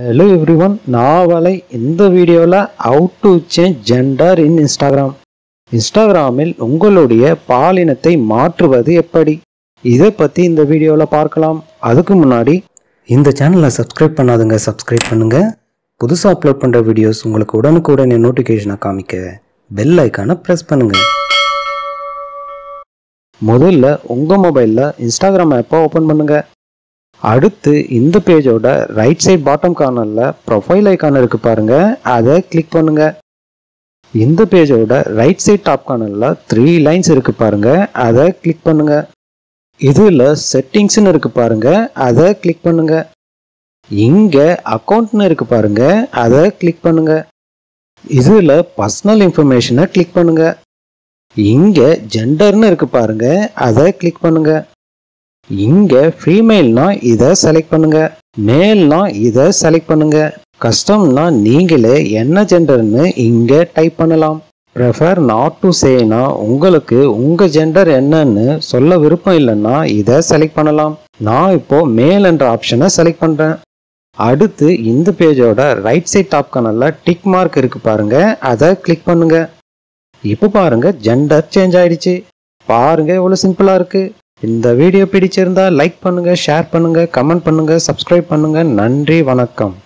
Hello everyone, now in the video how to change gender in Instagram. Instagram உங்களுடைய பாலினத்தை மாற்றுவது எப்படி இத பத்தி இந்த வீடியோல பார்க்கலாம். அதுக்கு முன்னாடி இந்த சேனலை சப்ஸ்கிரைப் பண்ணாதவங்க சப்ஸ்கிரைப் பண்ணுங்க. புதுசா அப்லோட் பண்ற வீடியோஸ் உங்களுக்கு உடனுக்குடனே நோட்டிஃபிகேஷனா காமிக்க பெல் ஐகானை பிரஸ் பண்ணுங்க. முதல்ல உங்க மொபைல்ல Instagram ஆப்பை ஓபன் பண்ணுங்க. அடுத்து இந்த பேஜோட ரைட் சைடு பாட்டம் கார்னர்ல ப்ரொஃபைல் ஐகான் இருக்கு பாருங்க, அதை கிளிக் பண்ணுங்க. இந்த பேஜோட ரைட் சைடு டாப் கார்னர்ல 3 லைன்ஸ் இருக்கு பாருங்க, அதை கிளிக் பண்ணுங்க. இதுல செட்டிங்ஸ்னு இருக்கு பாருங்க, அதை கிளிக் பண்ணுங்க. இங்க அக்கவுண்ட்னு இருக்கு பாருங்க, அதை கிளிக் பண்ணுங்க. இதுல பர்சனல் இன்ஃபர்மேஷனை கிளிக் பண்ணுங்க. இங்க ஜெண்டர்னு இருக்கு பாருங்க, அதை கிளிக் பண்ணுங்க. இங்க ஃபீமேல்னா இதை செலக்ட் பண்ணுங்க, மேல்னா இதை செலக்ட் பண்ணுங்க. கஸ்டம்னா நீங்களே என்ன ஜெண்டர்னு இங்க டைப் பண்ணலாம். ப்ரிஃபர் நாட் டு சேனா உங்களுக்கு உங்க ஜெண்டர் என்னன்னு சொல்ல விருப்பம் இல்லைன்னா இதை செலக்ட் பண்ணலாம். நான் இப்போ மேல் என்ற ஆப்ஷனை செலக்ட் பண்றேன். அடுத்து இந்த பேஜோட ரைட் சைட் டாப் கார்னர்ல டிக் மார்க் இருக்கு பாருங்க, அதை கிளிக் பண்ணுங்க. இப்போ பாருங்க ஜெண்டர் சேஞ்ச் ஆயிடுச்சு. பாருங்க எவ்வளவு சிம்பிளா இருக்கு. இந்த வீடியோ பிடிச்சிருந்தா லைக் பண்ணுங்க, ஷேர் பண்ணுங்க, கமெண்ட் பண்ணுங்க, சப்ஸ்கிரைப் பண்ணுங்க. நன்றி, வணக்கம்.